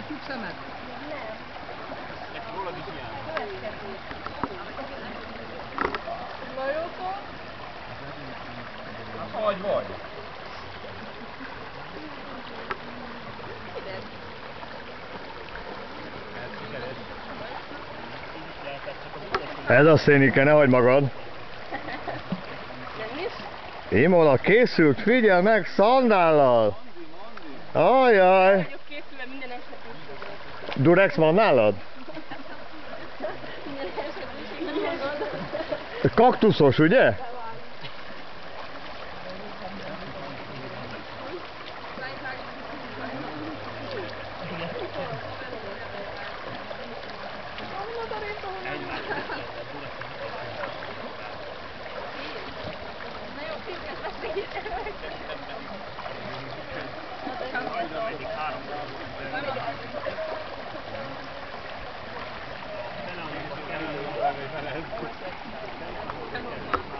a tyúk szemed? Nem. Ezt rólad is hiány. Majókó? Hát vagy vagy. Ide. Ez a szénike, ne hagyd magad. Imola készült, figyelj meg, szandállal! Ajjaj! Durex van nálad? Kaktuszos, ugye? Thank you.